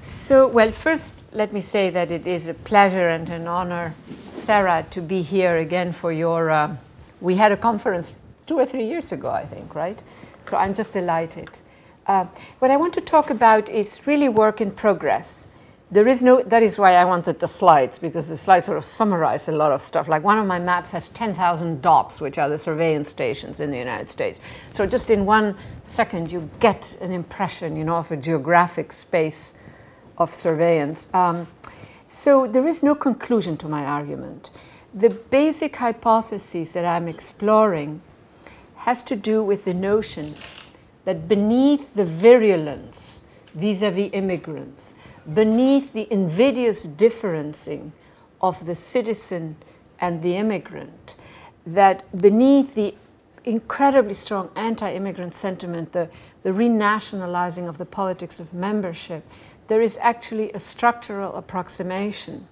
So, well, first, let me say that it is a pleasure and an honor, Sarah, to be here again for your... we had a conference 2 or 3 years ago, I think, right? So I'm just delighted. What I want to talk about is really work in progress. There is no... That is why I wanted the slides, because the slides sort of summarize a lot of stuff. Like one of my maps has 10,000 dots, which are the surveillance stations in the United States. So just in 1 second, you get an impression, you know, of a geographic space of surveillance. So there is no conclusion to my argument. The basic hypothesis that I'm exploring has to do with the notion that beneath the virulence vis-à-vis immigrants, beneath the invidious differencing of the citizen and the immigrant, that beneath the incredibly strong anti-immigrant sentiment, the renationalizing of the politics of membership, there is actually a structural approximation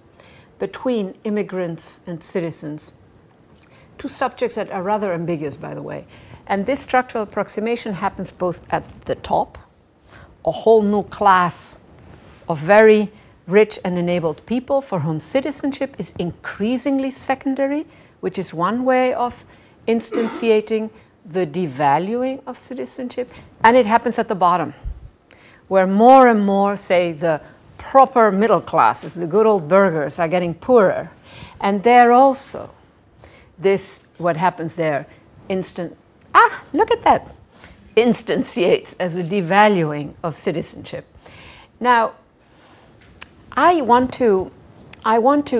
between immigrants and citizens, two subjects that are rather ambiguous, by the way. And this structural approximation happens both at the top, a whole new class of very rich and enabled people for whom citizenship is increasingly secondary, which is one way of instantiating the devaluing of citizenship. And it happens at the bottom, where more and more, say, the proper middle classes, the good old burghers, are getting poorer. And there also, this, what happens there, look at that, instantiates as a devaluing of citizenship. Now, I want to,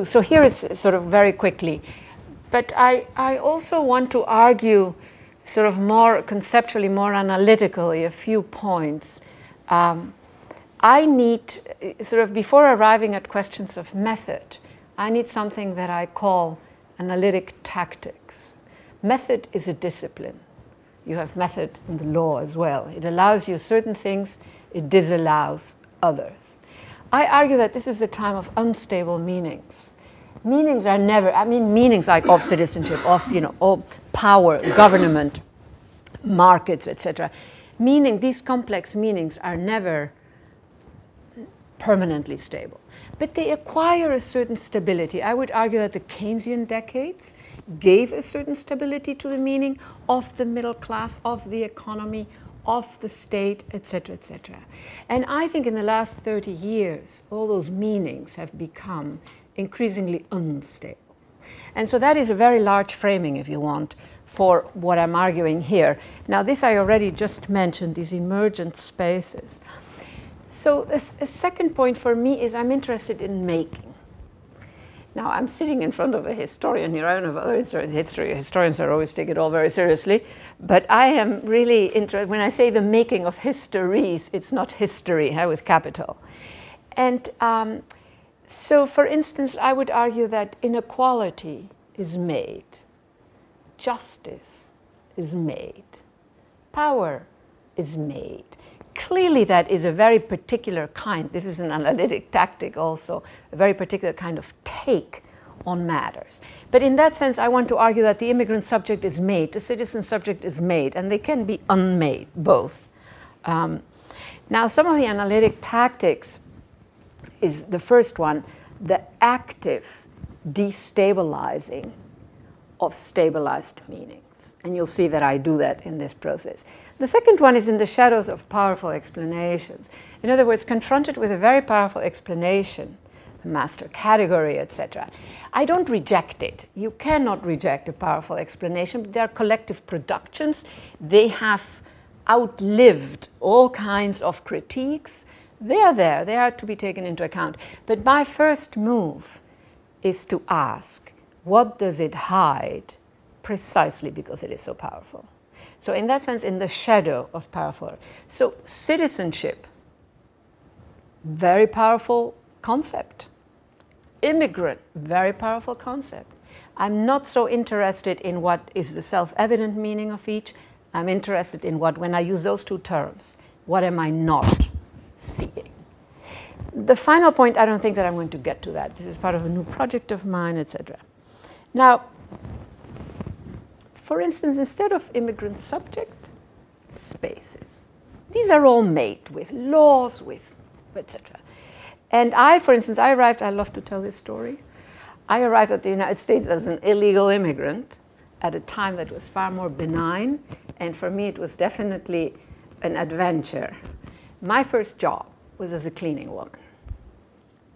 so here is sort of very quickly, but I also want to argue sort of more conceptually, more analytically, a few points. I need, sort of before arriving at questions of method, I need something that I call analytic tactics. Method is a discipline. You have method in the law as well. It allows you certain things, it disallows others. I argue that this is a time of unstable meanings. Meanings are never, I mean, meanings like of citizenship, of, you know, of power, government, markets, etc. Meaning, these complex meanings are never permanently stable, but they acquire a certain stability. I would argue that the Keynesian decades gave a certain stability to the meaning of the middle class, of the economy, of the state, etc., etc. And I think in the last 30 years, all those meanings have become increasingly unstable. And so that is a very large framing, if you want, for what I'm arguing here. Now, this I already just mentioned, these emergent spaces. So a second point for me is I'm interested in making. Now, I'm sitting in front of a historian here. I don't know if other historians are always take it all very seriously. But I am really interested. When I say the making of histories, it's not history with capital. And so, for instance, I would argue that inequality is made. Justice is made. Power is made. Clearly, that is a very particular kind, this is an analytic tactic also, a very particular kind of take on matters. But in that sense, I want to argue that the immigrant subject is made, the citizen subject is made, and they can be unmade, both. Now, some of the analytic tactics is the first one, the active destabilizing of stabilized meanings. And you'll see that I do that in this process. The second one is in the shadows of powerful explanations. In other words, confronted with a very powerful explanation, the master category, etc. I don't reject it. You cannot reject a powerful explanation, but they are collective productions. They have outlived all kinds of critiques. They are there. They are to be taken into account. But my first move is to ask, what does it hide, precisely because it is so powerful? So in that sense, in the shadow of powerful. So citizenship, very powerful concept. Immigrant, very powerful concept. I'm not so interested in what is the self-evident meaning of each. I'm interested in what, when I use those two terms, what am I not seeing? The final point, I don't think that I'm going to get to that. This is part of a new project of mine, etc. Now, for instance, instead of immigrant subject, spaces. These are all made with laws, with etc. And I, for instance, I arrived, I love to tell this story. I arrived at the United States as an illegal immigrant at a time that was far more benign. And for me, it was definitely an adventure. My first job was as a cleaning woman,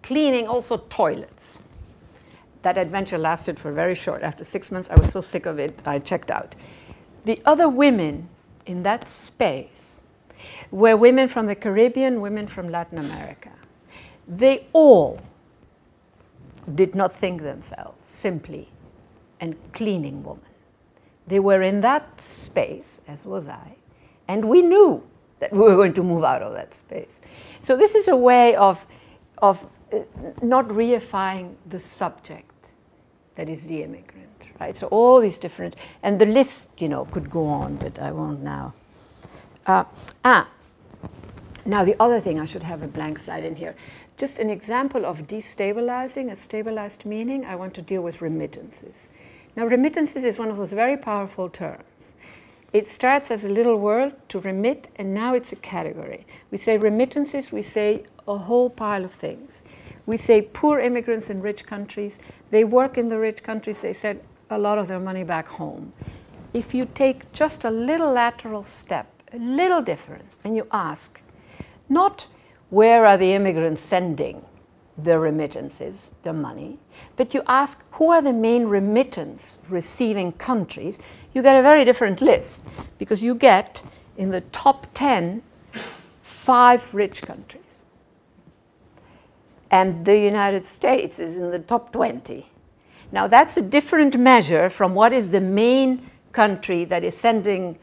cleaning also toilets. That adventure lasted for very short. After 6 months, I was so sick of it, I checked out. The other women in that space were women from the Caribbean, women from Latin America. They all did not think themselves simply a cleaning woman. They were in that space, as was I, and we knew that we were going to move out of that space. So this is a way of not reifying the subject that is the immigrant, right? So all these different, and the list, you know, could go on, but I won't now. Now the other thing, I should have a blank slide in here. Just an example of destabilizing, a stabilized meaning, I want to deal with remittances. Now remittances is one of those very powerful terms. It starts as a little word, to remit, and now it's a category. We say remittances, we say a whole pile of things. We say poor immigrants in rich countries, they work in the rich countries, they send a lot of their money back home. If you take just a little lateral step, a little difference, and you ask, not where are the immigrants sending their remittances, their money, but you ask who are the main remittance receiving countries, you get a very different list, because you get in the top 10, 5 rich countries. And the United States is in the top 20. Now that's a different measure from what is the main country that is sending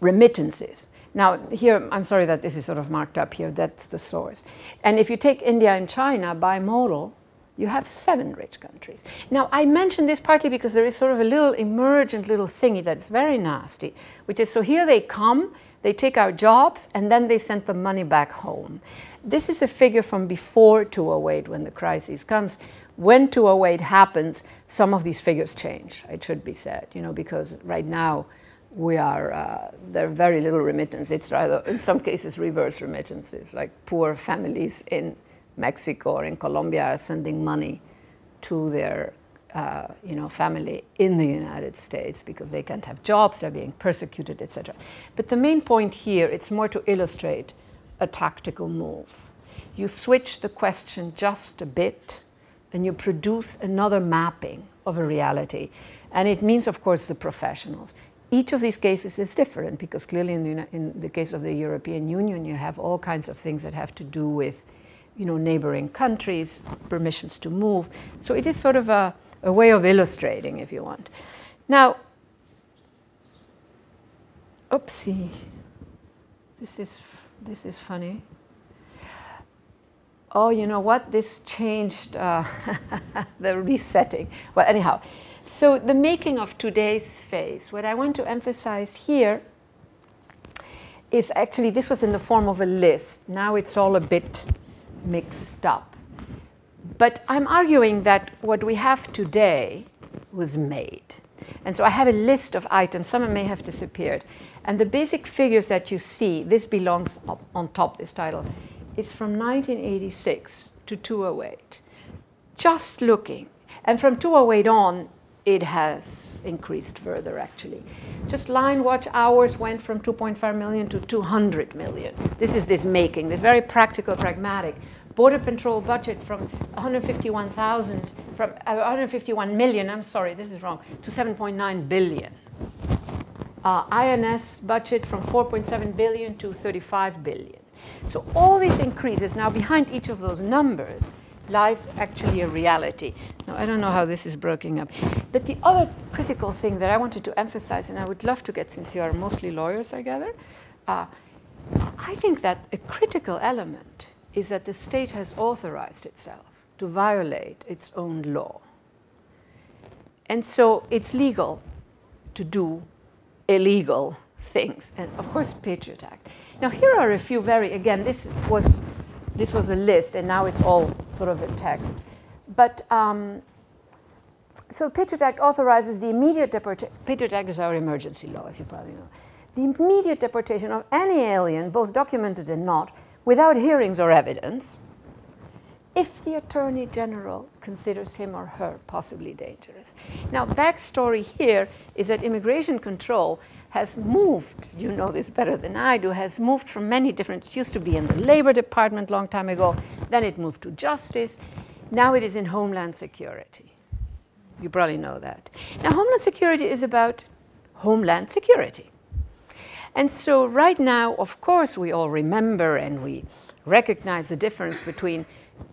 remittances. Now here, I'm sorry that this is sort of marked up here, that's the source. And if you take India and China bimodal, you have 7 rich countries. Now I mention this partly because there is sort of a little emergent little thingy that is very nasty, which is so here they come, they take our jobs, and then they send the money back home. This is a figure from before 2008 when the crisis comes. When 2008 happens, some of these figures change, it should be said, you know, because right now we are, there are very little remittance. It's rather, in some cases, reverse remittances, like poor families in Mexico or in Colombia are sending money to their you know, family in the United States because they can't have jobs, they're being persecuted, etc. But the main point here, it's more to illustrate a tactical move. You switch the question just a bit and you produce another mapping of a reality. And it means, of course, the professionals. Each of these cases is different because clearly in the case of the European Union, you have all kinds of things that have to do with, you know, neighboring countries, permissions to move. So it is sort of a way of illustrating, if you want. Now, oopsie, this is funny. Oh, you know what? This changed the resetting. Well, anyhow, so the making of today's face. What I want to emphasize here is actually this was in the form of a list. Now it's all a bit mixed up. But I'm arguing that what we have today was made. And so I have a list of items. Some may have disappeared. And the basic figures that you see, this belongs up on top, this title, is from 1986 to 2008. Just looking. And from 2008 on, it has increased further, actually. Just line watch hours went from 2.5 million to 200 million. This is this making, this very practical, pragmatic. Border Patrol budget from 151 million, I'm sorry, this is wrong, to 7.9 billion. INS budget from 4.7 billion to 35 billion. So all these increases, now behind each of those numbers lies actually a reality. Now I don't know how this is broken up. But the other critical thing that I wanted to emphasize, and I would love to get, since you are mostly lawyers, I gather, I think that a critical element is that the state has authorized itself to violate its own law. And so it's legal to do illegal things, and of course Patriot Act. Now here are a few very, again, this was a list and now it's all sort of a text. But so Patriot Act authorizes the immediate deportation. Patriot Act is our emergency law, as you probably know. The immediate deportation of any alien, both documented and not, without hearings or evidence, if the Attorney General considers him or her possibly dangerous. Now, backstory here is that immigration control has moved, you know this better than I do, has moved from many different, it used to be in the Labor Department a long time ago, then it moved to Justice, now it is in Homeland Security. You probably know that. Now, Homeland Security is about Homeland Security. And so right now, of course, we all remember and we recognize the difference between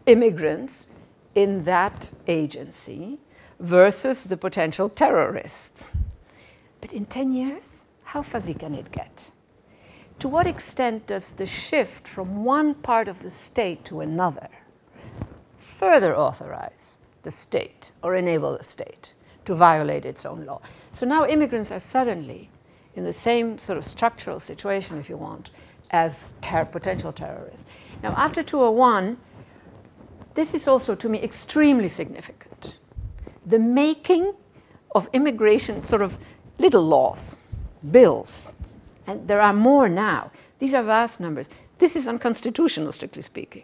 immigrants in that agency versus the potential terrorists. But in 10 years, how fuzzy can it get? To what extent does the shift from one part of the state to another further authorize the state or enable the state to violate its own law? So now immigrants are suddenly in the same sort of structural situation, if you want, as potential terrorists. Now, after 2001, this is also, to me, extremely significant. The making of immigration sort of little laws, bills, and there are more now. These are vast numbers. This is unconstitutional, strictly speaking.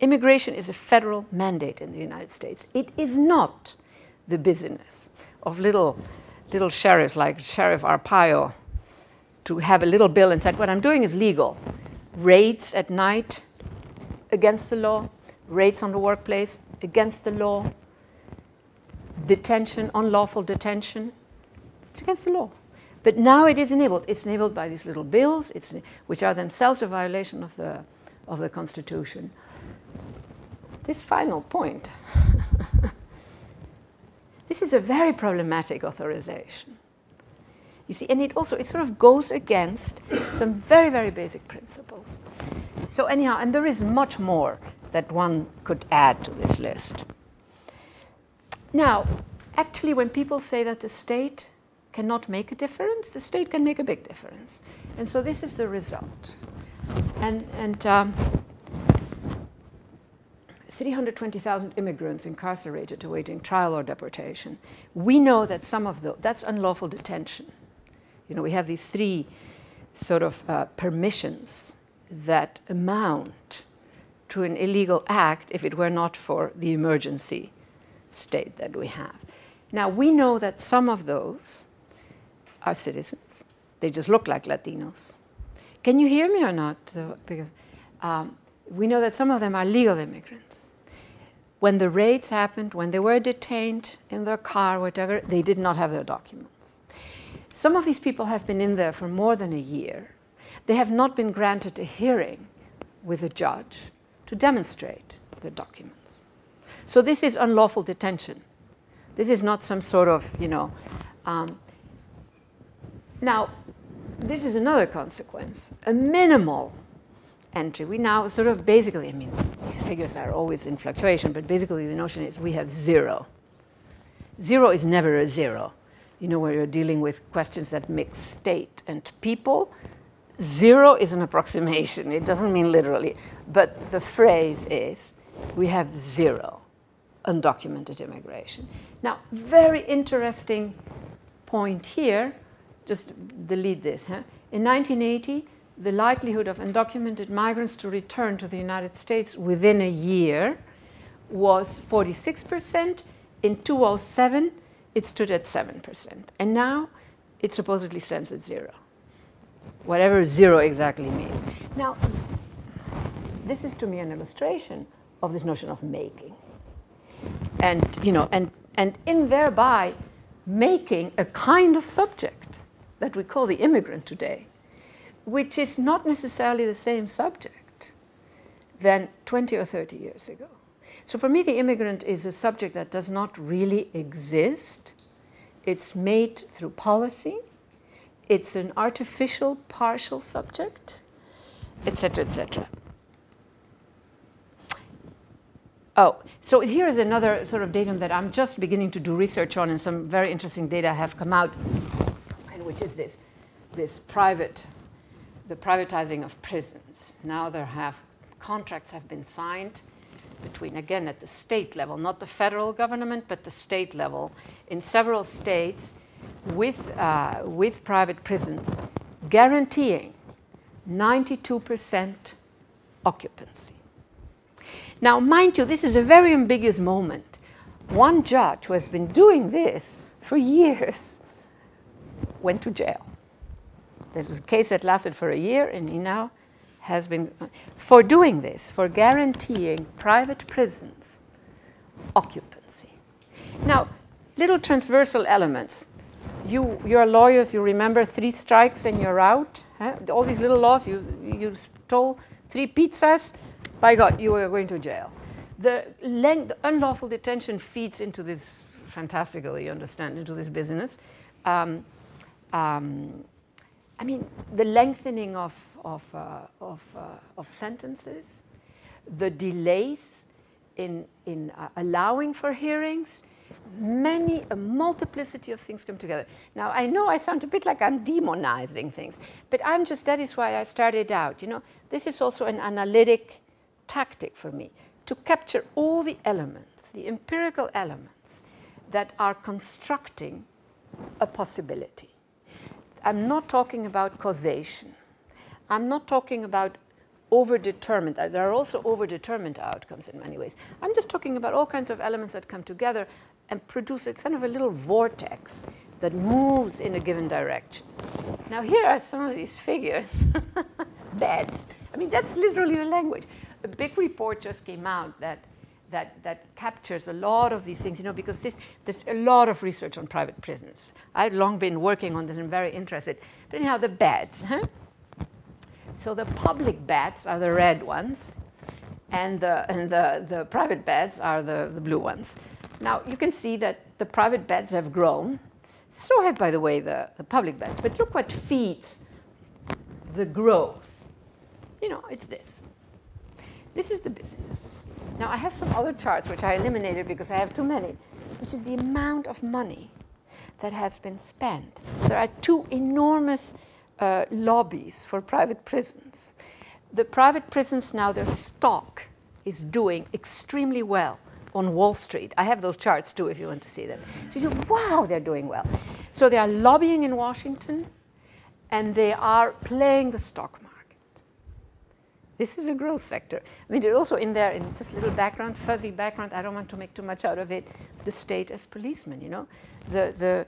Immigration is a federal mandate in the United States. It is not the business of little sheriffs like Sheriff Arpaio to have a little bill and said, what I'm doing is legal. Raids at night, against the law. Raids on the workplace, against the law. Detention, unlawful detention. It's against the law. But now it is enabled. It's enabled by these little bills, which are themselves a violation of the Constitution. This final point. This is a very problematic authorization. You see, and it sort of goes against some very, very basic principles. So anyhow, and there is much more that one could add to this list. Now, actually, when people say that the state cannot make a difference, the state can make a big difference. And so this is the result. And 320,000 immigrants incarcerated awaiting trial or deportation. We know that some of those, that's unlawful detention. You know, we have these three sort of permissions that amount to an illegal act if it were not for the emergency state that we have. Now, we know that some of those are citizens. They just look like Latinos. Can you hear me or not? Because, we know that some of them are legal immigrants. When the raids happened, when they were detained in their car, whatever, they did not have their documents. Some of these people have been in there for more than a year. They have not been granted a hearing with a judge to demonstrate their documents. So this is unlawful detention. This is not some sort of, you know. Now, this is another consequence, a minimal entry. We now sort of basically, I mean, these figures are always in fluctuation, but basically the notion is we have zero. Zero is never a zero. You know, when you're dealing with questions that mix state and people, zero is an approximation. It doesn't mean literally. But the phrase is, we have zero undocumented immigration. Now, very interesting point here. Just delete this. Huh? In 1980, the likelihood of undocumented migrants to return to the United States within a year was 46%. In 2007, it stood at 7%. And now, it supposedly stands at zero. Whatever zero exactly means. Now, this is to me an illustration of this notion of making. And, you know, and in thereby making a kind of subject that we call the immigrant today, which is not necessarily the same subject than 20 or 30 years ago. So for me, the immigrant is a subject that does not really exist. It's made through policy. It's an artificial, partial subject, etc., etc. Oh, so here is another sort of datum that I'm just beginning to do research on, and some very interesting data have come out, and which is the privatizing of prisons. Now contracts have been signed between, again, at the state level, not the federal government, but the state level, in several states, with private prisons, guaranteeing 92% occupancy. Now, mind you, this is a very ambiguous moment. One judge who has been doing this for years went to jail. There was a case that lasted for a year, and he now has been, for doing this, for guaranteeing private prisons occupancy. Now, little transversal elements. You're lawyers, you remember 3 strikes and you're out. Huh? All these little laws, you stole 3 pizzas, by God, you were going to jail. The unlawful detention feeds into this, fantastically, you understand, into this business. I mean, the lengthening of sentences, the delays in allowing for hearings, a multiplicity of things come together. Now, I know I sound a bit like I'm demonizing things, but I'm just, that is why I started out. You know, this is also an analytic tactic for me, to capture all the elements, the empirical elements that are constructing a possibility. I'm not talking about causation. I'm not talking about overdetermined. There are also overdetermined outcomes in many ways. I'm just talking about all kinds of elements that come together and produce a kind of a little vortex that moves in a given direction. Now, here are some of these figures. Beds. I mean, that's literally the language. A big report just came out that captures a lot of these things, you know, because there's a lot of research on private prisons. I've long been working on this and very interested. But anyhow, the beds. Huh? So the public beds are the red ones, and the private beds are the blue ones. Now, you can see that the private beds have grown. So have, by the way, the public beds. But look what feeds the growth. You know, it's this. This is the business. Now, I have some other charts which I eliminated because I have too many, which is the amount of money that has been spent. There are 2 enormous lobbies for private prisons. The private prisons now, their stock is doing extremely well on Wall Street. I have those charts too if you want to see them. So you say, wow, they're doing well. So they are lobbying in Washington, and they are playing the stock market. This is a growth sector. I mean, they're also in there, in just little background, fuzzy background. I don't want to make too much out of it. The state as policeman, you know, the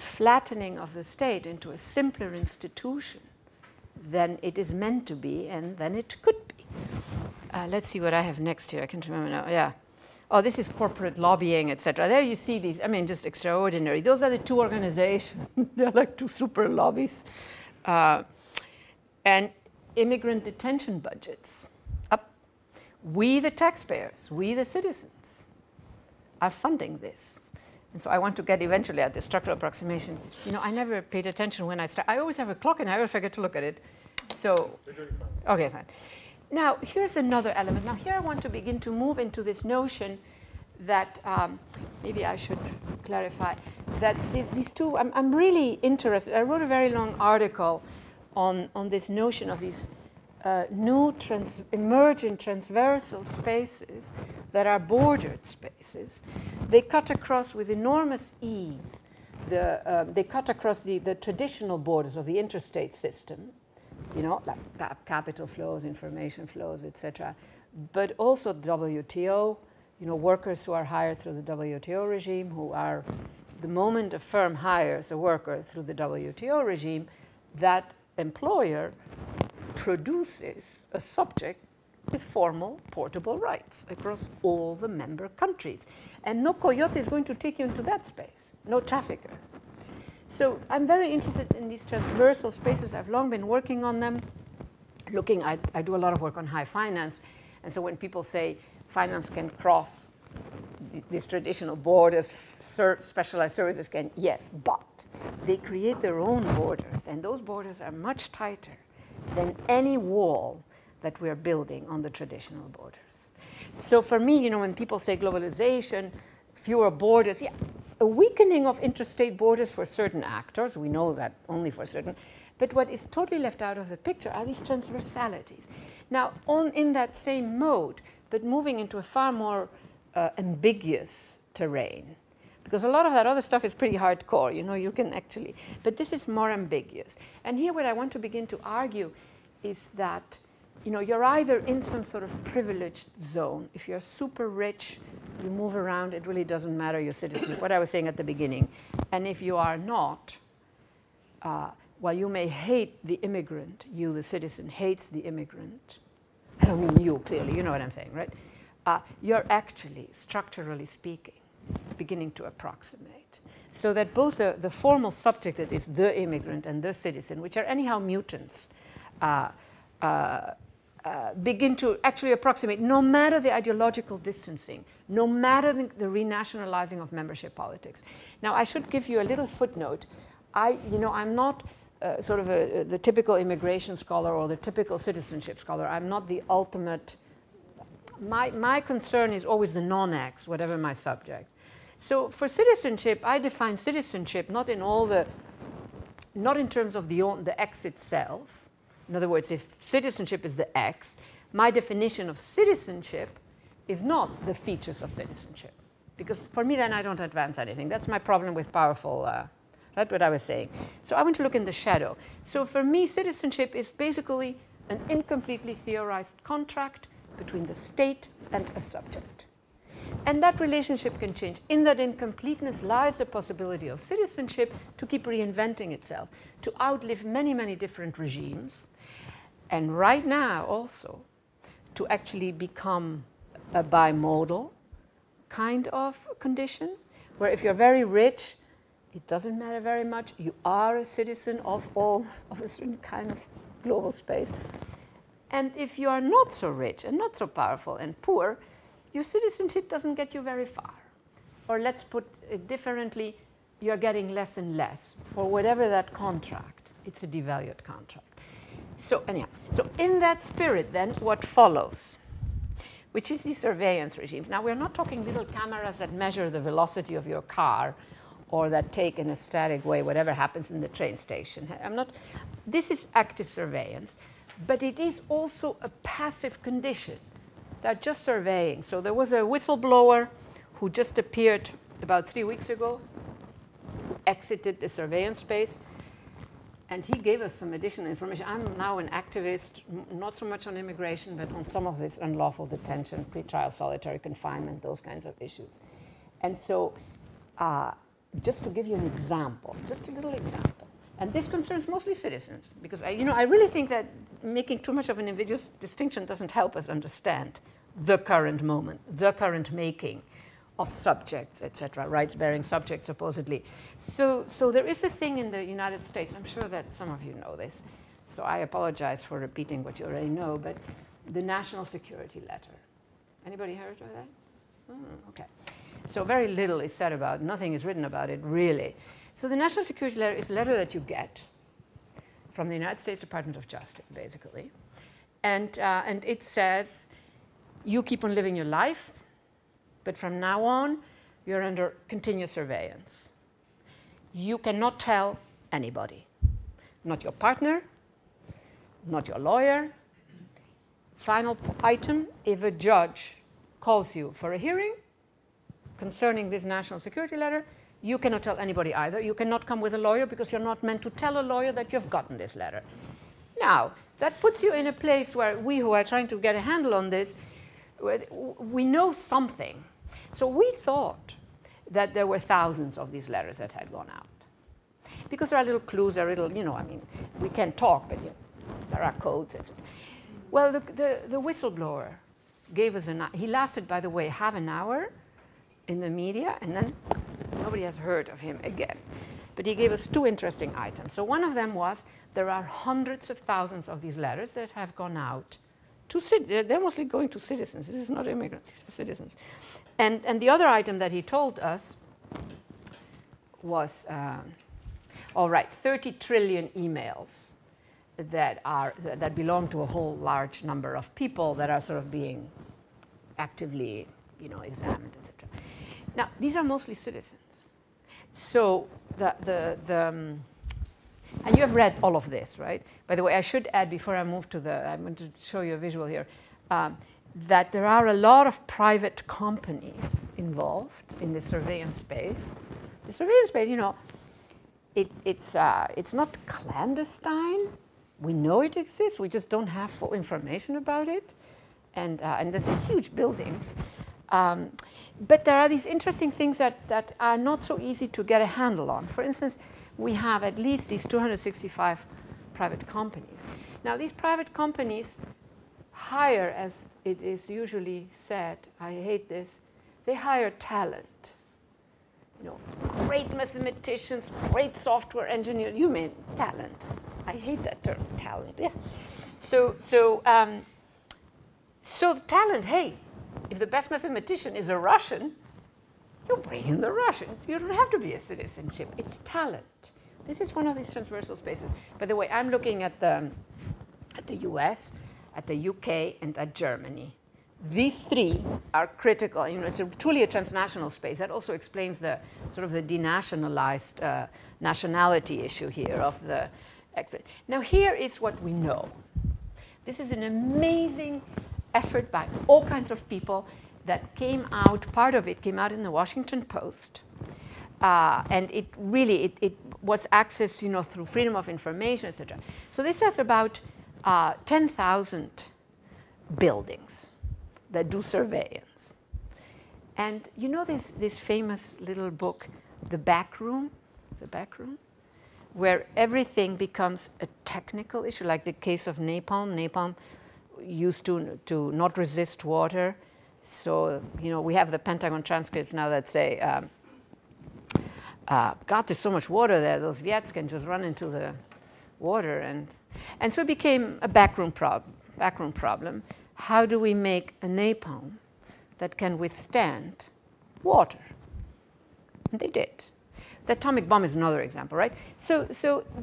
flattening of the state into a simpler institution than it is meant to be and than it could be. Let's see what I have next here. I can't remember now. Yeah. Oh, this is corporate lobbying, etc. There you see these. I mean, just extraordinary. Those are the 2 organizations. They're like 2 super lobbies, and immigrant detention budgets up. We, the taxpayers, we, the citizens, are funding this. And so I want to get eventually at the structural approximation. You know, I never paid attention when I start. I always have a clock and I always forget to look at it. So, okay, fine. Now, here's another element. Now, here I want to begin to move into this notion that maybe I should clarify that these two, I'm really interested. I wrote a very long article on this notion of these new emergent transversal spaces that are bordered spaces. They cut across with enormous ease. They cut across the traditional borders of the interstate system, you know, like capital flows, information flows, etc. But also WTO, you know, workers who are hired through the WTO regime, who are, the moment a firm hires a worker through the WTO regime, that employer produces a subject with formal portable rights across all the member countries. And no coyote is going to take you into that space, no trafficker. So I'm very interested in these transversal spaces. I've long been working on them. I do a lot of work on high finance. And so when people say finance can cross these traditional borders, specialized services can, yes, but they create their own borders, and those borders are much tighter than any wall that we're building on the traditional borders. So for me, you know, when people say globalization, fewer borders, yeah, a weakening of interstate borders for certain actors, we know that only for certain, but what is totally left out of the picture are these transversalities. Now, in that same mode, but moving into a far more ambiguous terrain, because a lot of that other stuff is pretty hardcore, you know, you can actually, but this is more ambiguous. And here what I want to begin to argue is that you know, you're either in some sort of privileged zone. If you're super rich, you move around, it really doesn't matter your citizenship, what I was saying at the beginning. And if you are not, while you may hate the immigrant, you, the citizen, hates the immigrant. I don't mean you, clearly, you know what I'm saying, right? You're actually, structurally speaking, beginning to approximate. So that both the formal subject, that is the immigrant, and the citizen, which are anyhow mutants, begin to actually approximate, no matter the ideological distancing, no matter the renationalizing of membership politics. Now, I should give you a little footnote. I'm not sort of the typical immigration scholar or the typical citizenship scholar. I'm not the ultimate. My concern is always the non-ex, whatever my subject. So for citizenship, I define citizenship not in terms of the ex itself. In other words, if citizenship is the ex, my definition of citizenship is not the features of citizenship. Because for me, then, I don't advance anything. That's my problem with powerful, that's what I was saying. So I want to look in the shadow. So for me, citizenship is basically an incompletely theorized contract between the state and a subject. And that relationship can change. In that incompleteness lies the possibility of citizenship to keep reinventing itself, to outlive many, many different regimes, and right now also to actually become a bimodal kind of condition, where if you're very rich, it doesn't matter very much. You are a citizen of a certain kind of global space. And if you are not so rich and not so powerful and poor, your citizenship doesn't get you very far. Or let's put it differently, you're getting less and less for whatever that contract. It's a devalued contract. So anyhow, so in that spirit then, what follows, which is the surveillance regime. Now, we're not talking little cameras that measure the velocity of your car or that take in a static way whatever happens in the train station. This is active surveillance, but it is also a passive condition. They're just surveying. So there was a whistleblower who just appeared about 3 weeks ago, who exited the surveillance space, and he gave us some additional information. I'm now an activist, not so much on immigration, but on some of this unlawful detention, pretrial solitary confinement, those kinds of issues. And so just to give you an example, just a little example, and this concerns mostly citizens, because I really think that making too much of an invidious distinction doesn't help us understand the current moment, the current making of subjects, etc., rights-bearing subjects, supposedly. So there is a thing in the United States, I'm sure that some of you know this, so I apologize for repeating what you already know, but the National Security Letter. Anybody heard of that? Okay. So very little is said about it. Nothing is written about it, really. So the National Security Letter is a letter that you get from the United States Department of Justice, basically. And it says, you keep on living your life, but from now on, you're under continuous surveillance. You cannot tell anybody, not your partner, not your lawyer. Final item, if a judge calls you for a hearing concerning this National Security Letter, you cannot tell anybody either. You cannot come with a lawyer because you're not meant to tell a lawyer that you've gotten this letter. Now, that puts you in a place where we who are trying to get a handle on this, we know something. So we thought that there were thousands of these letters that had gone out. Because there are little clues, there are little, we can't talk, but there are codes, etc. Well, the whistleblower gave us he lasted, by the way, half an hour in the media, and then nobody has heard of him again. But he gave us two interesting items. So one of them was, there are hundreds of thousands of these letters that have gone out to citizens. They're mostly going to citizens. This is not immigrants, these are citizens. And the other item that he told us was, all right, 30 trillion emails that belong to a whole large number of people that are sort of being actively, examined, etc. Now, these are mostly citizens. So and you have read all of this, right? By the way, I should add before I move to I'm going to show you a visual here, that there are a lot of private companies involved in the surveillance space. The surveillance space, it's not clandestine, we know it exists, we just don't have full information about it. And there's huge buildings. But there are these interesting things that are not so easy to get a handle on. For instance, we have at least these 265 private companies. Now, these private companies hire, as it is usually said, I hate this, they hire talent. You know, great mathematicians, great software engineers, you mean talent. I hate that term, talent, yeah. So the talent, hey, if the best mathematician is a Russian, you bring in the Russian. You don't have to be a citizenship. It's talent. This is one of these transversal spaces. By the way, I'm looking at the US, at the UK, and at Germany. These three are critical. You know, it's truly a transnational space. That also explains the sort of the denationalized nationality issue here of the. Now, here is what we know. This is an amazing effort by all kinds of people that came out, part of it came out in the Washington Post. And it really, it was accessed, you know, through freedom of information, etc. So this has about 10,000 buildings that do surveillance. And you know this famous little book, The Back Room, where everything becomes a technical issue, like the case of Napalm. Napalm used to not resist water. So, you know, we have the Pentagon transcripts now that say, God, there's so much water there, those Viets can just run into the water. And so it became a backroom problem. How do we make a napalm that can withstand water? And they did. The atomic bomb is another example, right? So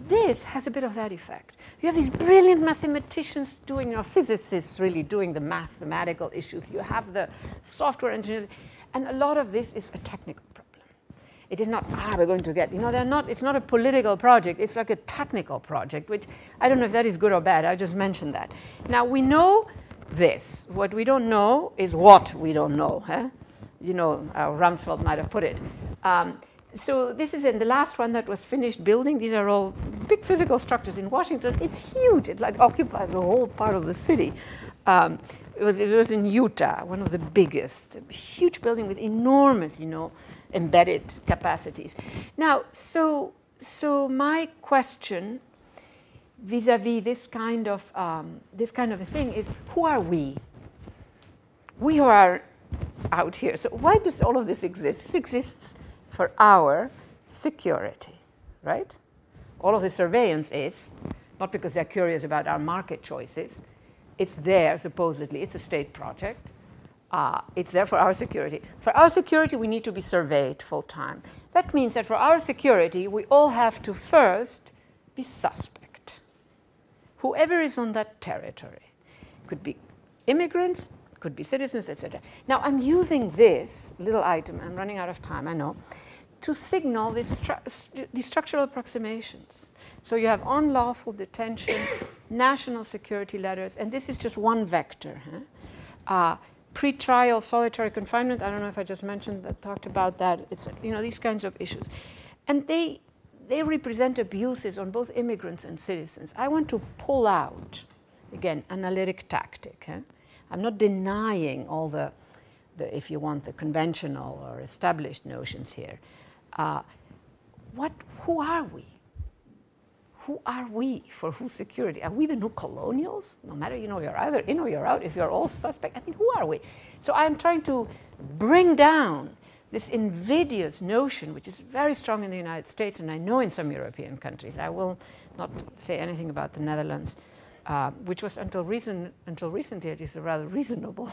this has a bit of that effect. You have these brilliant mathematicians doing, you know, physicists really doing the mathematical issues. You have the software engineers. And a lot of this is a technical problem. It is not, we're going to get, you know, it's not a political project. It's like a technical project, which I don't know if that is good or bad. I just mentioned that. Now, we know this. What we don't know is what we don't know. Huh? You know, Rumsfeld might have put it. So this is in the last one that was finished building. These are all big physical structures in Washington. It's huge. It like occupies a whole part of the city. It was in Utah, one of the biggest, a huge building with enormous, you know, embedded capacities. Now, so my question vis-a-vis this kind of a thing is, who are we? We who are out here. So why does all of this exist? It exists for our security, right? All of the surveillance is, not because they're curious about our market choices, it's there, supposedly, it's a state project, it's there for our security. For our security, we need to be surveyed full time. That means that for our security, we all have to first be suspect. Whoever is on that territory, could be immigrants, could be citizens, etc. Now, I'm using this little item, I'm running out of time, I know, to signal these structural approximations. So you have unlawful detention, national security letters, and this is just one vector. Huh? Pre-trial solitary confinement, I don't know if I just mentioned that, talked about that, it's, you know, these kinds of issues. And they represent abuses on both immigrants and citizens. I want to pull out, again, analytic tactic. Huh? I'm not denying all the, if you want, the conventional or established notions here. Who are we? Who are we for whose security? Are we the new colonials? No matter, you know, you're either in or you're out. If you're all suspect, I mean, who are we? So I'm trying to bring down this invidious notion, which is very strong in the United States, and I know in some European countries. I will not say anything about the Netherlands. Which was until recently, it is a rather reasonable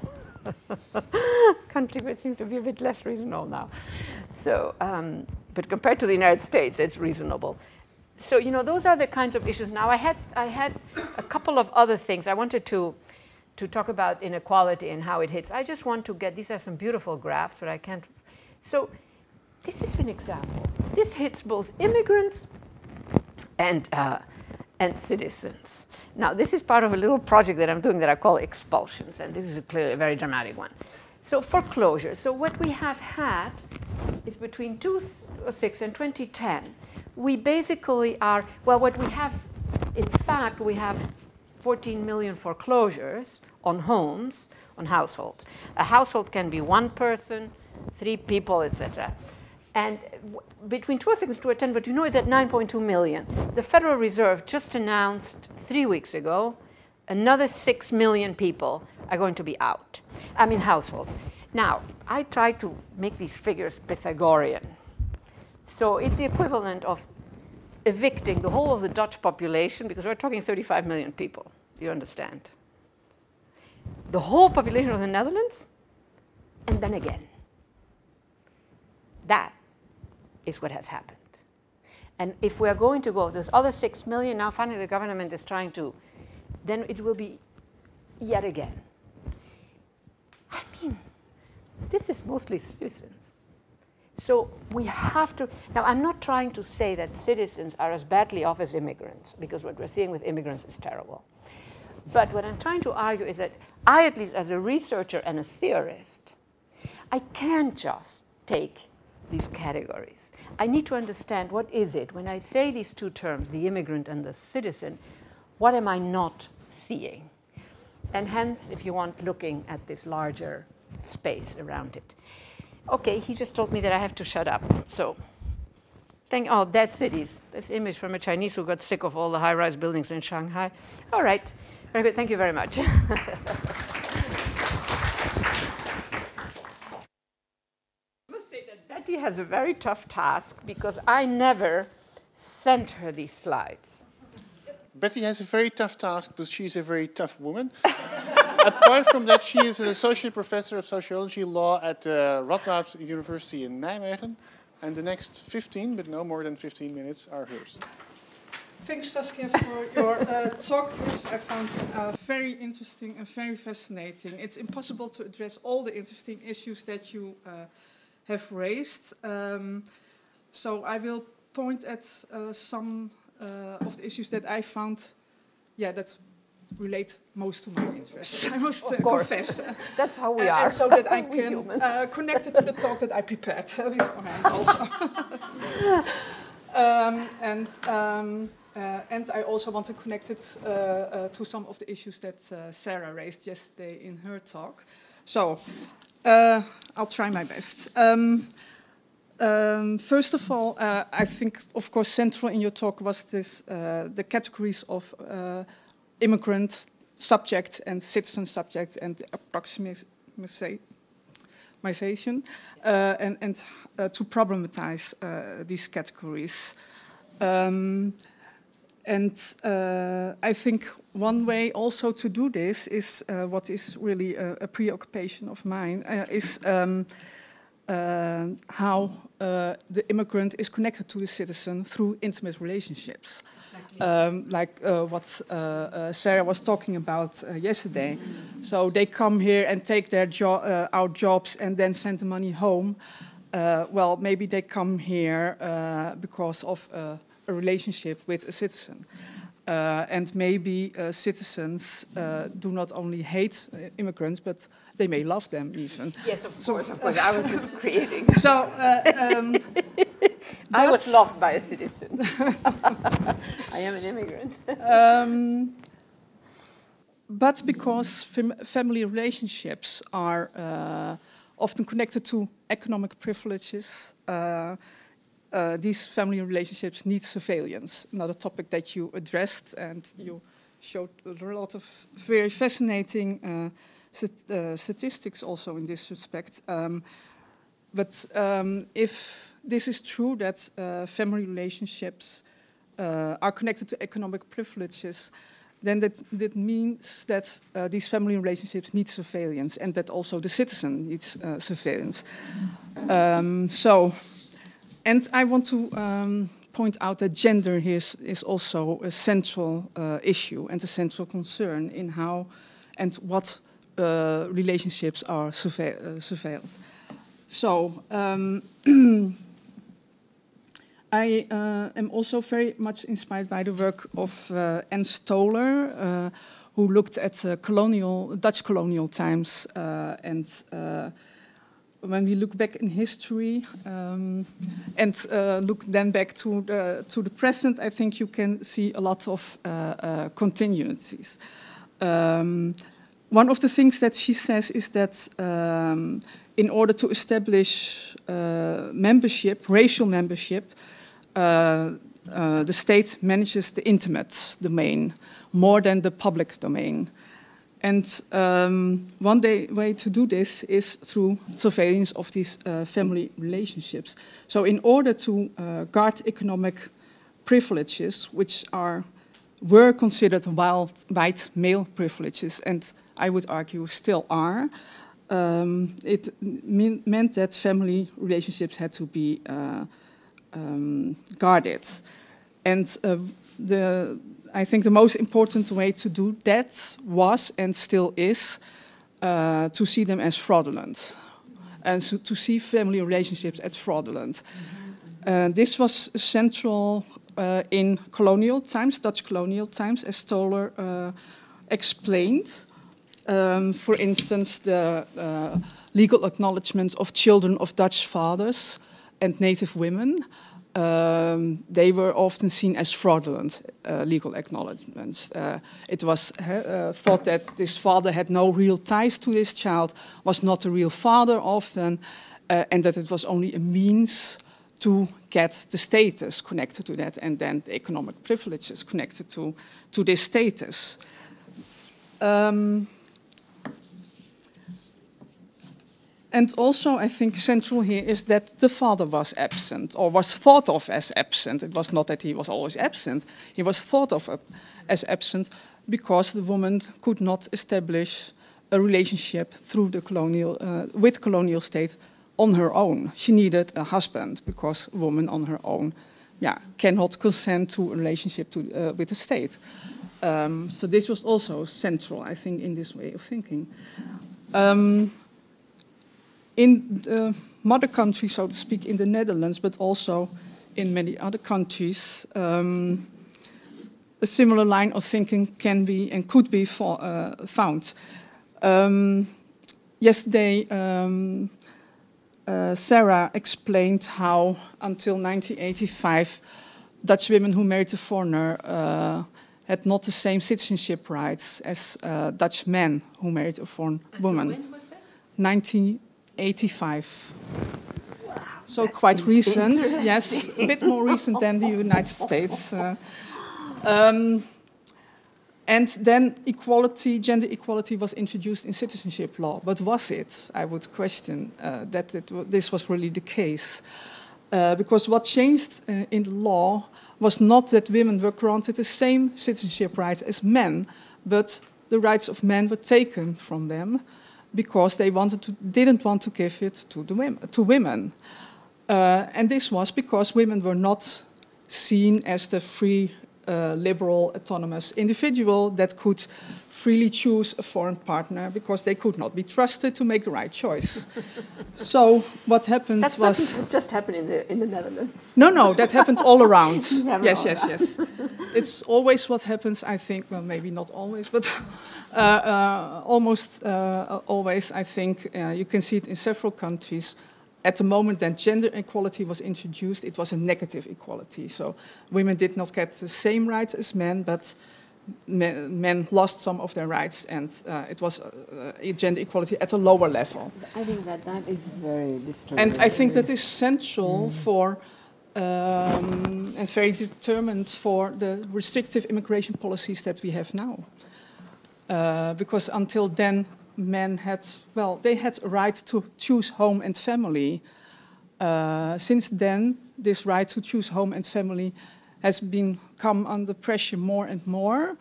country, but seems to be a bit less reasonable now. So, but compared to the United States, it's reasonable. So, you know, those are the kinds of issues. Now, I had a couple of other things I wanted to talk about inequality and how it hits. I just want to get these are some beautiful graphs, but I can't. So, this is an example. This hits both immigrants and citizens. Now, this is part of a little project that I'm doing that I call expulsions, and this is a very dramatic one. So foreclosure. So what we have had is between 2006 and 2010, we basically are, well, what we have in fact, we have 14 million foreclosures on homes, on households. A household can be one person, three people, etc. And between 2006 and 2010, what you know is that 9.2 million. The Federal Reserve just announced 3 weeks ago another 6 million people are going to be out, I mean households. Now, I try to make these figures Pythagorean. So it's the equivalent of evicting the whole of the Dutch population, because we're talking 35 million people, you understand. The whole population of the Netherlands, and then again. That is what has happened. And if we are going to go, there's other 6 million, now finally the government is trying to, then it will be yet again. I mean, this is mostly citizens. So we have to, now I'm not trying to say that citizens are as badly off as immigrants, because what we're seeing with immigrants is terrible. But what I'm trying to argue is that I, at least as a researcher and a theorist, I can't just take these categories. I need to understand what is it, when I say these two terms, the immigrant and the citizen, what am I not seeing? And hence, if you want, looking at this larger space around it. Okay, he just told me that I have to shut up. So, oh, dead cities. This image from a Chinese who got sick of all the high-rise buildings in Shanghai. All right, very good, thank you very much. I must say that Betty has a very tough task, because I never sent her these slides. Betty has a very tough task, but she's a very tough woman. Apart from that, she is an associate professor of sociology law at Radboud University in Nijmegen. And the next 15, but no more than 15 minutes, are hers. Thanks, Saskia, for your talk, which I found very interesting and very fascinating. It's impossible to address all the interesting issues that you have raised. So I will point at some of the issues that I found, yeah, that relate most to my interests, I must confess. That's how we are. And so that I can connect it to the talk that I prepared beforehand also. And I also want to connect it to some of the issues that Sarah raised yesterday in her talk. So I'll try my best. First of all, I think, of course, central in your talk was this, the categories of immigrant subject and citizen subject and approximation, and to problematize these categories. I think one way also to do this is what is really a preoccupation of mine, is how the immigrant is connected to the citizen through intimate relationships. Exactly. Like what Sarah was talking about yesterday. Mm-hmm. So they come here and take their our jobs and then send the money home. Well, maybe they come here because of a relationship with a citizen. And maybe citizens do not only hate immigrants, but they may love them even. Yes, of course. I was just creating. So, I was loved by a citizen. I am an immigrant. But because family relationships are often connected to economic privileges, these family relationships need surveillance, another topic that you addressed, and you showed a lot of very fascinating statistics also in this respect. If this is true, that family relationships are connected to economic privileges, then that means that these family relationships need surveillance, and that also the citizen needs surveillance. And I want to point out that gender here is also a central issue and a central concern in how and what relationships are surveilled. So I am also very much inspired by the work of Ann Stoler, who looked at Dutch colonial times and when we look back in history and look then back to the present, I think you can see a lot of continuities. One of the things that she says is that in order to establish membership, racial membership, the state manages the intimate domain more than the public domain. And one way to do this is through surveillance of these family relationships. So in order to guard economic privileges, which were considered white male privileges, and I would argue still are, it meant that family relationships had to be guarded. And I think the most important way to do that was, and still is, to see them as fraudulent. And so to see family relationships as fraudulent. This was central in colonial times, Dutch colonial times, as Stoler explained. For instance, the legal acknowledgement of children of Dutch fathers and native women. They were often seen as fraudulent legal acknowledgements. It was thought that this father had no real ties to this child, was not a real father often, and that it was only a means to get the status connected to that, and then the economic privileges connected to this status. And also, I think central here is that the father was absent, or was thought of as absent. It was not that he was always absent. He was thought of as absent because the woman could not establish a relationship through the colonial, with colonial state on her own. She needed a husband because a woman on her own cannot consent to a relationship with the state. So this was also central, I think, in this way of thinking. In the mother country, so to speak, in the Netherlands, but also in many other countries, a similar line of thinking can be and could be found. Yesterday, Sarah explained how, until 1985, Dutch women who married a foreigner had not the same citizenship rights as Dutch men who married a foreign woman. When was that? 1985. Wow, so quite recent, yes, a bit more recent than the United States. And then equality, gender equality was introduced in citizenship law. But was it? I would question that this was really the case. Because what changed in the law was not that women were granted the same citizenship rights as men, but the rights of men were taken from them, because they didn't want to give it to women. And this was because women were not seen as the free, liberal, autonomous individual that could freely choose a foreign partner, because they could not be trusted to make the right choice. So what happened was... That just happened in the Netherlands. No, that happened all around. Yes. It's always what happens, I think. Well, maybe not always, but almost always, I think. You can see it in several countries. At the moment that gender equality was introduced, it was a negative equality. So women did not get the same rights as men, but men lost some of their rights, and it was gender equality at a lower level. I think that is very disturbing. And I think that is central for, and very determined for the restrictive immigration policies that we have now. Because until then, men had a right to choose home and family. Since then, this right to choose home and family has come under pressure more and more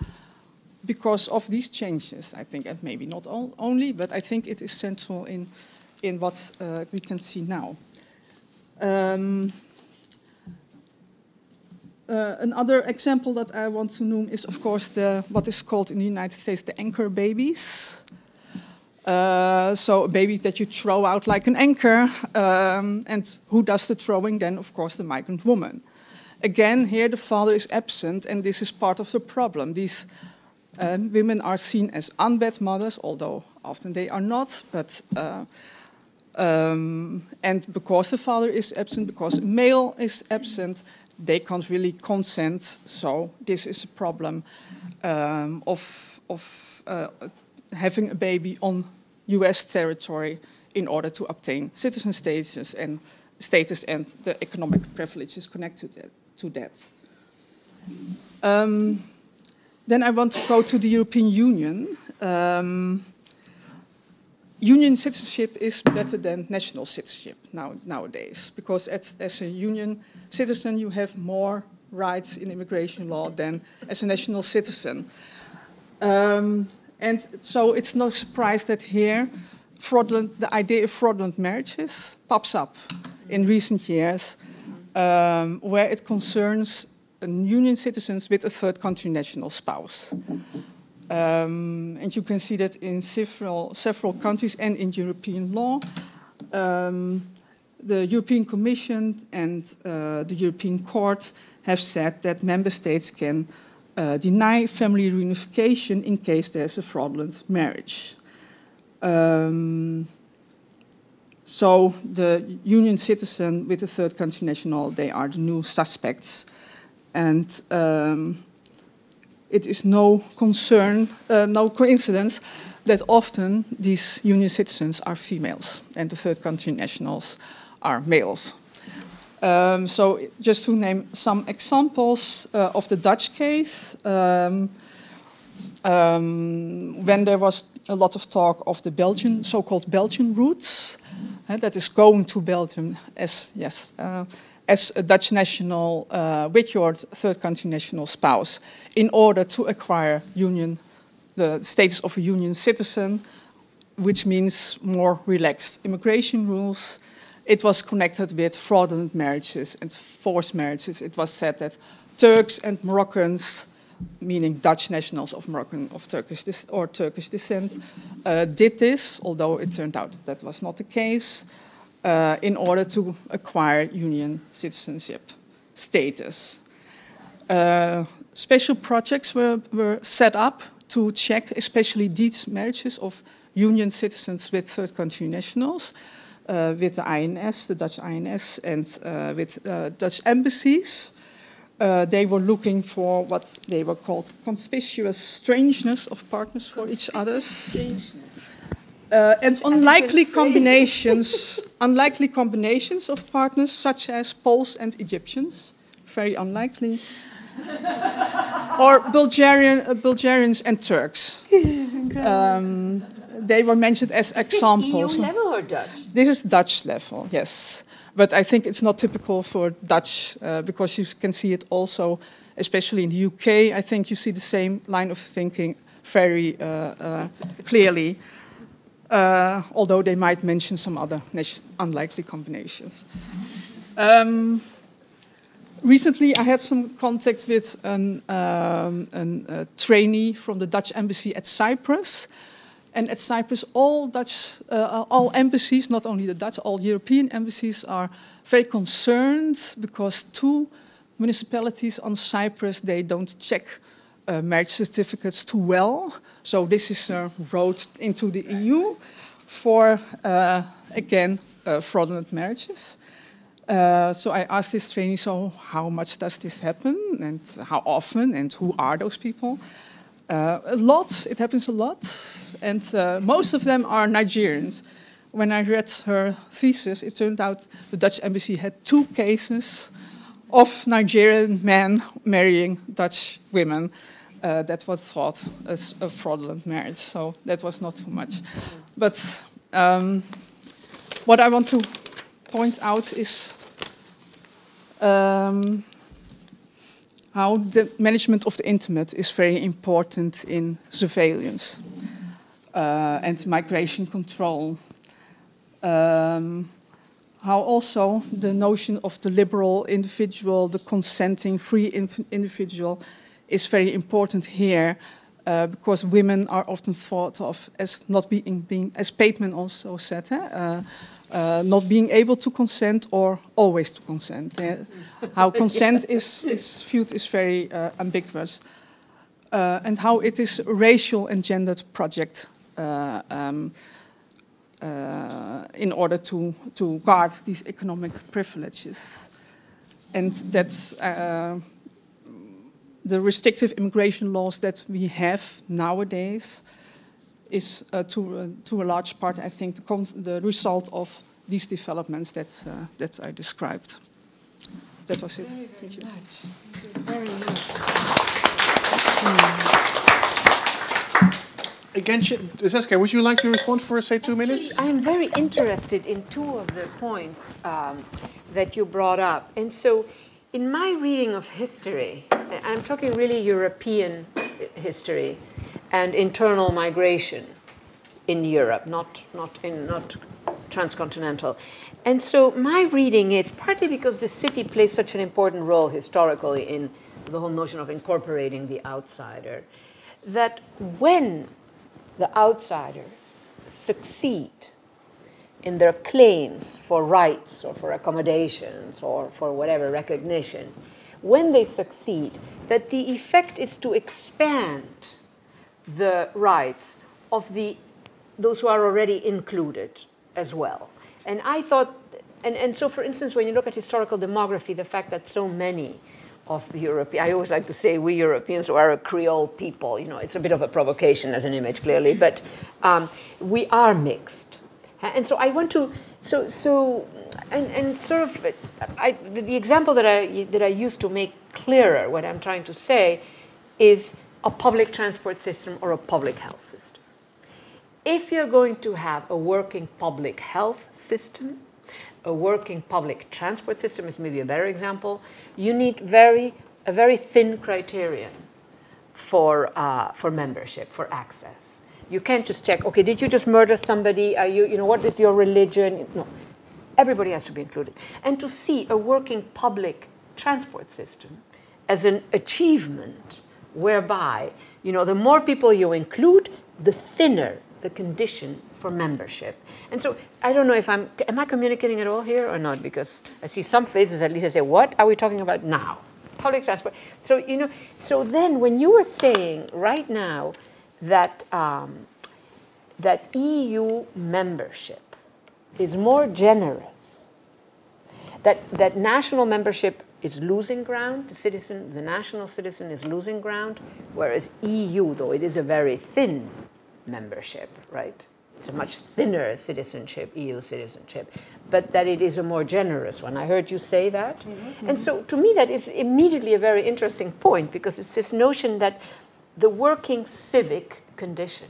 because of these changes, I think, and maybe not only, but I think it is central in what we can see now. Another example that I want to name is, of course, what is called in the United States the anchor babies. So a baby that you throw out like an anchor, and who does the throwing then? Of course, the migrant woman. Again, here the father is absent, and this is part of the problem. These women are seen as unwed mothers, although often they are not, but And because the father is absent, because male is absent, they can't really consent. So this is a problem of having a baby on U.S. territory in order to obtain citizen status and the economic privileges connected to that. Then I want to go to the European Union. Union citizenship is better than national citizenship nowadays, because as a union citizen you have more rights in immigration law than as a national citizen. And so it's no surprise that here the idea of fraudulent marriages pops up in recent years, where it concerns union citizens with a third country national spouse. And you can see that in several countries and in European law. The European Commission and the European Court have said that member states can deny family reunification in case there's a fraudulent marriage. So the union citizen with a third country national, they are the new suspects. And it is no coincidence that often these union citizens are females and the third country nationals are males. So just to name some examples of the Dutch case, when there was a lot of talk of the Belgian, so-called Belgian roots, that is going to Belgium as a Dutch national with your third country national spouse in order to acquire the status of a union citizen, which means more relaxed immigration rules. It was connected with fraudulent marriages and forced marriages. It was said that Turks and Moroccans, meaning Dutch nationals of Moroccan or Turkish descent, did this, although it turned out that was not the case, in order to acquire union citizenship status. Special projects were set up to check especially these marriages of union citizens with third country nationals, with the INS, the Dutch INS, and with Dutch embassies. They were looking for what they were called conspicuous strangeness of partners for each other. And unlikely combinations of partners, such as Poles and Egyptians, very unlikely, or Bulgarians and Turks. They were mentioned as examples. Is this EU level or Dutch? This is Dutch level, yes. But I think it's not typical for Dutch, because you can see it also, especially in the UK, I think you see the same line of thinking very clearly, although they might mention some other unlikely combinations. Recently I had some contact with a trainee from the Dutch embassy at Cyprus. And at Cyprus, all embassies, not only the Dutch, all European embassies are very concerned because two municipalities on Cyprus, they don't check marriage certificates too well. So this is a road into the EU for, again, fraudulent marriages. So I asked this trainee, so how much does this happen and how often and who are those people? A lot, it happens a lot, and most of them are Nigerians. When I read her thesis, it turned out the Dutch embassy had two cases of Nigerian men marrying Dutch women that was thought as a fraudulent marriage, so that was not too much. But what I want to point out is how the management of the intimate is very important in surveillance and migration control. How also the notion of the liberal individual, the consenting free individual is very important here, because women are often thought of as not being as Pateman also said, not being able to consent or always to consent. How consent is viewed is very ambiguous. And how it is a racial and gendered project in order to guard these economic privileges. And that's the restrictive immigration laws that we have nowadays is to a large part, I think, the result of these developments that I described. That was it. Thank you very much. Thank you very much. Again, Saskia, would you like to respond for, say, 2 minutes? I'm very interested in two of the points that you brought up. And so in my reading of history, I'm talking really European history and internal migration in Europe, not transcontinental. And so my reading is partly because the city plays such an important role historically in the whole notion of incorporating the outsider, that when the outsiders succeed in their claims for rights or for accommodations or for whatever recognition, when they succeed, that the effect is to expand the rights of those who are already included as well. And I thought, and so for instance, when you look at historical demography, the fact that so many of the European, I always like to say we Europeans are a Creole people. You know, it's a bit of a provocation as an image, clearly, but we are mixed. And so I want to, the example that I use to make clearer what I'm trying to say is a public transport system or a public health system. If you're going to have a working public health system, a working public transport system is maybe a better example, you need a very thin criterion for membership, for access. You can't just check, okay, did you just murder somebody? Are you know, what is your religion? No, everybody has to be included. And to see a working public transport system as an achievement whereby, you know, the more people you include, the thinner the condition for membership. And so I don't know if am I communicating at all here or not? Because I see some faces at least I say, what are we talking about now? Public transport. So, you know, so then when you were saying right now that, that EU membership is more generous, that national membership is losing ground, the national citizen is losing ground, whereas EU, though it is a very thin membership, right? It's a much thinner citizenship, EU citizenship, but that it is a more generous one. I heard you say that. Mm-hmm. And so to me that is immediately a very interesting point because it's this notion that the working civic condition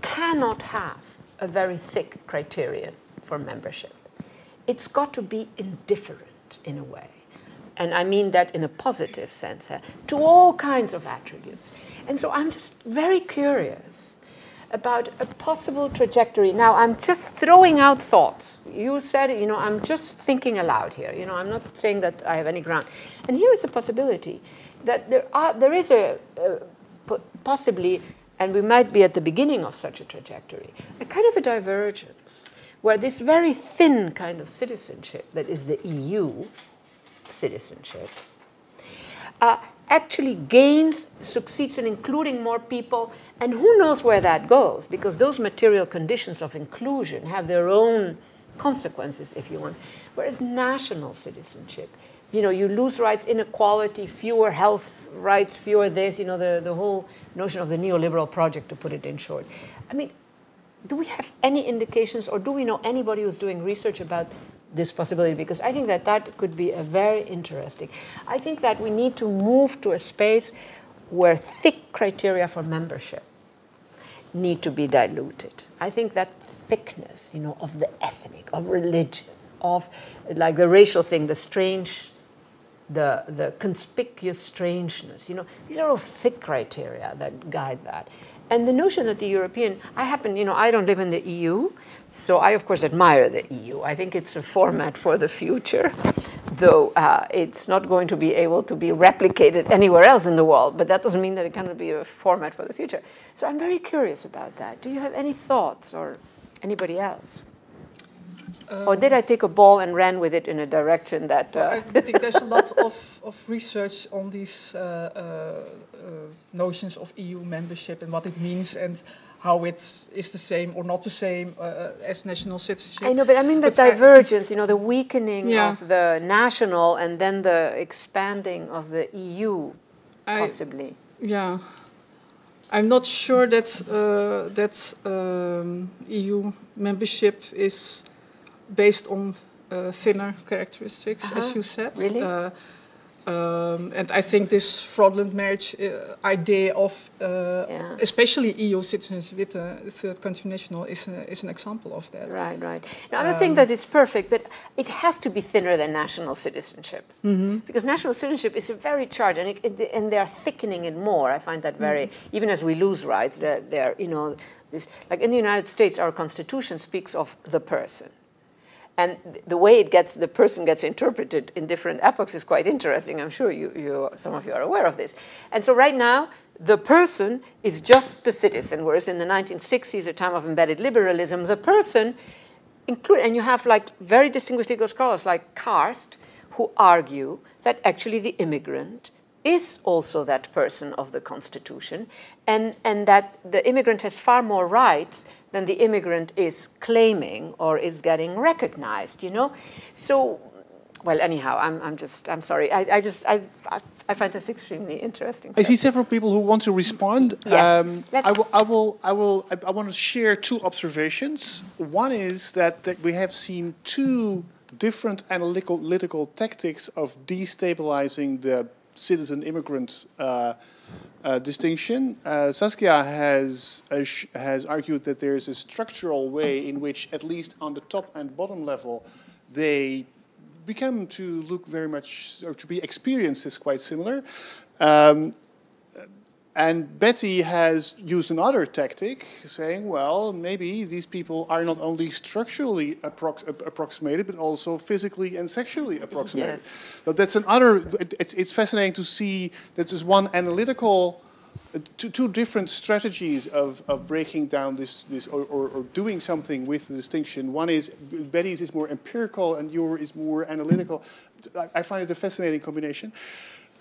cannot have a very thick criterion for membership. It's got to be indifferent in a way. And I mean that in a positive sense, to all kinds of attributes. And so I'm just very curious about a possible trajectory. Now, I'm just throwing out thoughts. You said, you know, I'm just thinking aloud here. You know, I'm not saying that I have any ground. And here is a possibility that there is a possibly, and we might be at the beginning of such a trajectory, a kind of a divergence where this very thin kind of citizenship that is the EU citizenship actually succeeds in including more people, and who knows where that goes, because those material conditions of inclusion have their own consequences, if you want. Whereas national citizenship, you know, you lose rights, inequality, fewer health rights, fewer this, you know, the whole notion of the neoliberal project, to put it in short. I mean, do we have any indications, or do we know anybody who's doing research about this possibility? Because I think that could be a very interesting. I think that we need to move to a space where thick criteria for membership need to be diluted. I think that thickness, you know, of the ethnic, of religion, of like the racial thing, the strange, the conspicuous strangeness, you know, these are all thick criteria that guide that. And the notion that the European, you know, I don't live in the EU, so I, of course, admire the EU. I think it's a format for the future, though it's not going to be able to be replicated anywhere else in the world, but that doesn't mean that it cannot be a format for the future. So I'm very curious about that. Do you have any thoughts, or anybody else? Or did I take a ball and ran with it in a direction that... I think there's a lot of research on these notions of EU membership and what it means, and how it is the same or not the same as national citizenship. I know, but I mean the divergence, you know, the weakening of the national and then the expanding of the EU, possibly. Yeah. I'm not sure that EU membership is based on thinner characteristics, as you said. Really? And I think this fraudulent marriage idea of, especially EU citizens with a third country national, is an example of that. Right, right. Now, I don't think that it's perfect, but it has to be thinner than national citizenship. Mm-hmm. Because national citizenship is a very charged, and, they are thickening it more. I find that very, even as we lose rights, they're, you know, this, like in the United States, our Constitution speaks of the person. And the way it gets, the person gets interpreted in different epochs is quite interesting. I'm sure some of you are aware of this. And so right now, the person is just the citizen, whereas in the 1960s, a time of embedded liberalism, the person, and you have like very distinguished legal scholars like Karst, who argue that actually the immigrant is also that person of the Constitution, and that the immigrant has far more rights than the immigrant is claiming or is getting recognized, you know? So, well, anyhow, I'm sorry. I find this extremely interesting. I see several people who want to respond. Yes. I want to share two observations. One is that we have seen two different analytical tactics of destabilizing the citizen-immigrant distinction. Saskia has argued that there is a structural way in which, at least on the top and bottom level, they become to look very much, or to be experienced as quite similar. And Betty has used another tactic, saying, well, maybe these people are not only structurally approximated, but also physically and sexually approximated. Yes. So that's another, it's fascinating to see that there's one analytical, two different strategies of breaking down this or doing something with the distinction. One is, Betty's is more empirical and yours is more analytical. I find it a fascinating combination.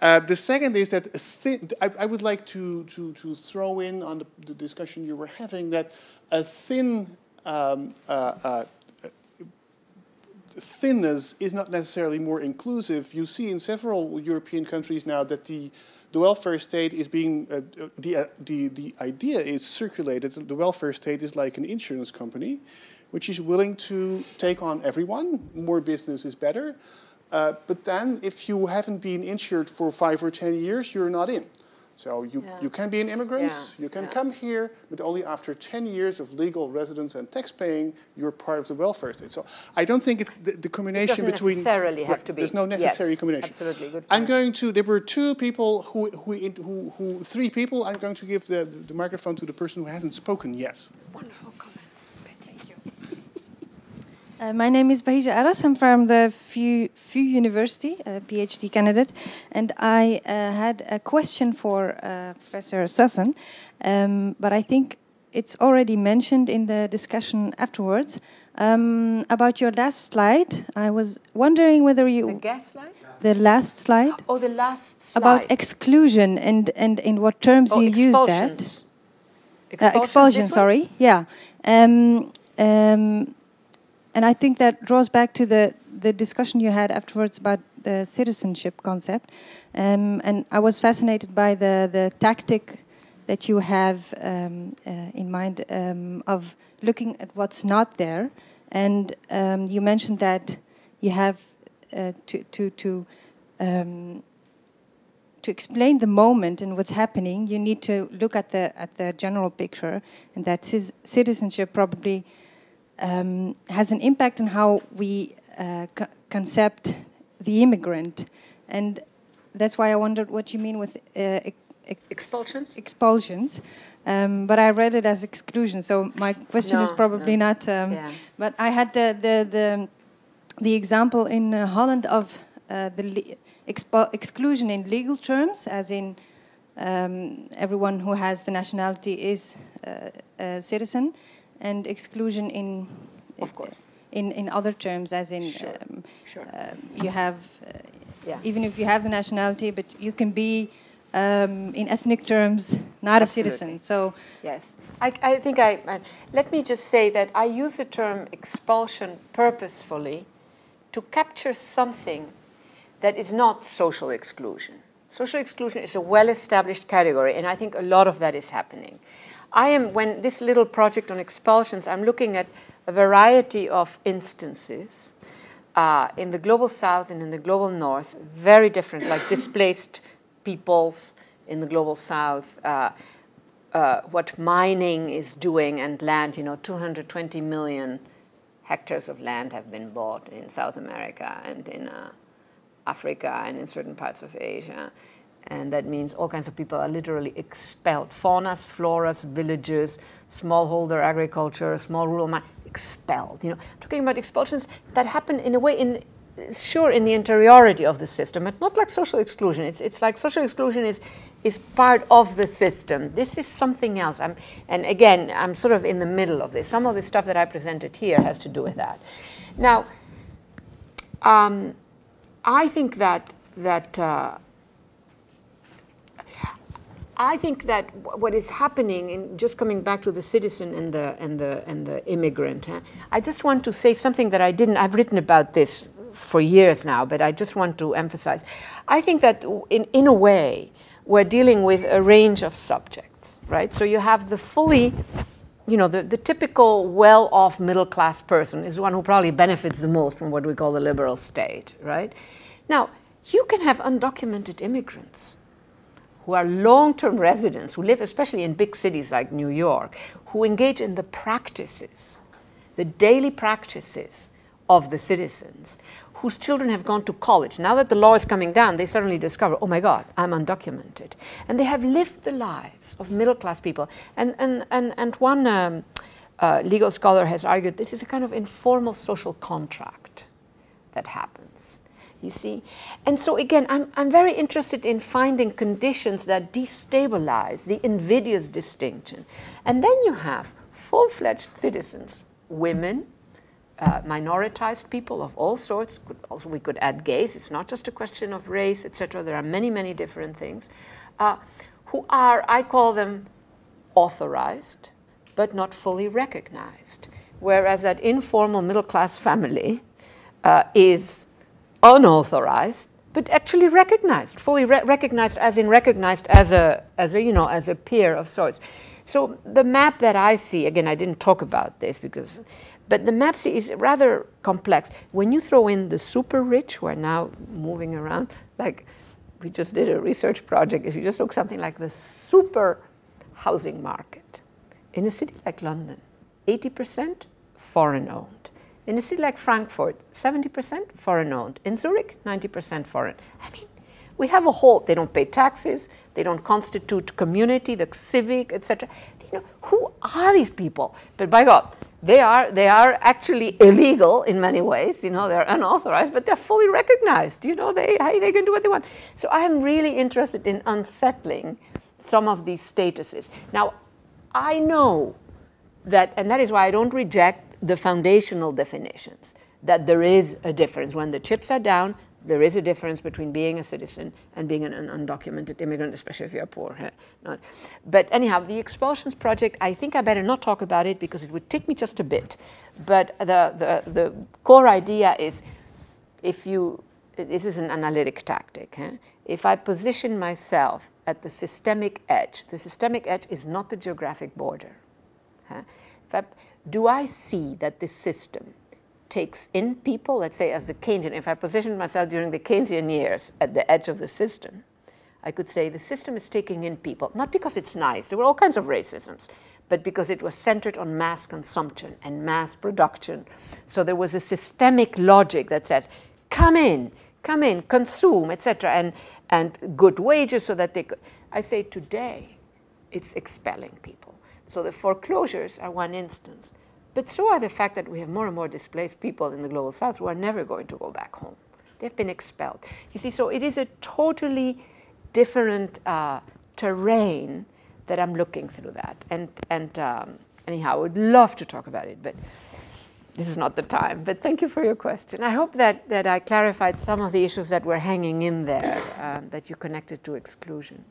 The second is that I would like to throw in on the discussion you were having that a thinness is not necessarily more inclusive. You see in several European countries now that the welfare state is being, the idea is circulated. The welfare state is like an insurance company, which is willing to take on everyone. More business is better. But then, if you haven't been insured for 5 or 10 years, you're not in. So you can be an immigrant, you can come here, but only after 10 years of legal residence and tax paying, you're part of the welfare state. So I don't think the combination between... It doesn't necessarily have to be. There's no necessary combination. Absolutely, good point. I'm going to... There were two people who three people. I'm going to give the microphone to the person who hasn't spoken yet. Wonderful comment. My name is Bahija Aras. I'm from the FU University, a PhD candidate, and I had a question for Professor Sassen, but I think it's already mentioned in the discussion afterwards. About your last slide, I was wondering whether you... The gas slide? The last slide. Oh, the last slide. About exclusion and in what terms you use that. Expulsion, sorry. Yeah. And I think that draws back to the discussion you had afterwards about the citizenship concept. And I was fascinated by the tactic that you have in mind of looking at what's not there. And you mentioned that you have to explain the moment and what's happening, you need to look at the general picture, and that citizenship probably... has an impact on how we concept the immigrant. And that's why I wondered what you mean with expulsions. Expulsions. But I read it as exclusion, so my question is probably not... But I had the example in Holland of the exclusion in legal terms, as in everyone who has the nationality is a citizen, and exclusion in, of course, in other terms, as in you have, even if you have the nationality, but you can be in ethnic terms not a citizen. So yes, Let me just say that I use the term expulsion purposefully to capture something that is not social exclusion. Social exclusion is a well-established category, and I think a lot of that is happening. When this little project on expulsions, I'm looking at a variety of instances in the global south and in the global north, very different, like displaced peoples in the global south, what mining is doing and land, 220 million hectares of land have been bought in South America and in Africa and in certain parts of Asia. And that means all kinds of people are literally expelled. Faunas, floras, villages, smallholder agriculture, small rural mine, expelled. Talking about expulsions that happen in a way in the interiority of the system, but not like social exclusion. It's like social exclusion is part of the system. This is something else. And again, I'm sort of in the middle of this. Some of the stuff that I presented here has to do with that. Now, I think that what is happening, in just coming back to the citizen and the immigrant, I just want to say something that I've written about this for years now, but I just want to emphasize. I think that in a way, we're dealing with a range of subjects, right? So you have the fully, the typical well-off middle-class person is the one who probably benefits the most from what we call the liberal state, right? Now, you can have undocumented immigrants who are long-term residents, who live especially in big cities like New York, who engage in the practices, the daily practices of the citizens, whose children have gone to college. Now that the law is coming down, they suddenly discover, oh my God, I'm undocumented. And they have lived the lives of middle-class people. And one legal scholar has argued this is a kind of informal social contract that happens, you see? And so again, I'm very interested in finding conditions that destabilize the invidious distinction. And then you have full-fledged citizens, women, minoritized people of all sorts. We could add gays. It's not just a question of race, etc. There are many, many different things who are, I call them, authorized but not fully recognized. Whereas that informal middle-class family is unauthorized but actually recognized, fully recognized, as in recognized as a peer of sorts. So the map that I see, again, I didn't talk about this because. But the map is rather complex. When you throw in the super rich, who are now moving around, like we just did a research project, if you just look something like the super housing market, in a city like London, 80% foreign owned. In a city like Frankfurt, 70% foreign owned. In Zurich, 90% foreign. I mean, we have a whole, they don't pay taxes, they don't constitute community, the civic, etc. Who are these people? But by God, they are actually illegal in many ways. They're unauthorized, but they're fully recognized. They can do what they want. So I'm really interested in unsettling some of these statuses. Now, I know that, and that is why I don't reject the foundational definitions, that there is a difference. When the chips are down, there is a difference between being a citizen and being an undocumented immigrant, especially if you're poor. But anyhow, the expulsions project, I think I better not talk about it because it would take me just a bit. But the core idea is, this is an analytic tactic. If I position myself at the systemic edge is not the geographic border. Do I see that this system takes in people, let's say as a Keynesian, if I positioned myself during the Keynesian years at the edge of the system, I could say the system is taking in people, not because it's nice, there were all kinds of racisms, but because it was centered on mass consumption and mass production. So there was a systemic logic that says, come in, consume, etc., and good wages so that they could. I say today, it's expelling people. So the foreclosures are one instance. But so are the fact that we have more and more displaced people in the global south who are never going to go back home. They've been expelled. You see, so it is a totally different terrain that I'm looking through that. And anyhow, I would love to talk about it, but this is not the time. But thank you for your question. I hope that I clarified some of the issues that were hanging in there that you connected to exclusion.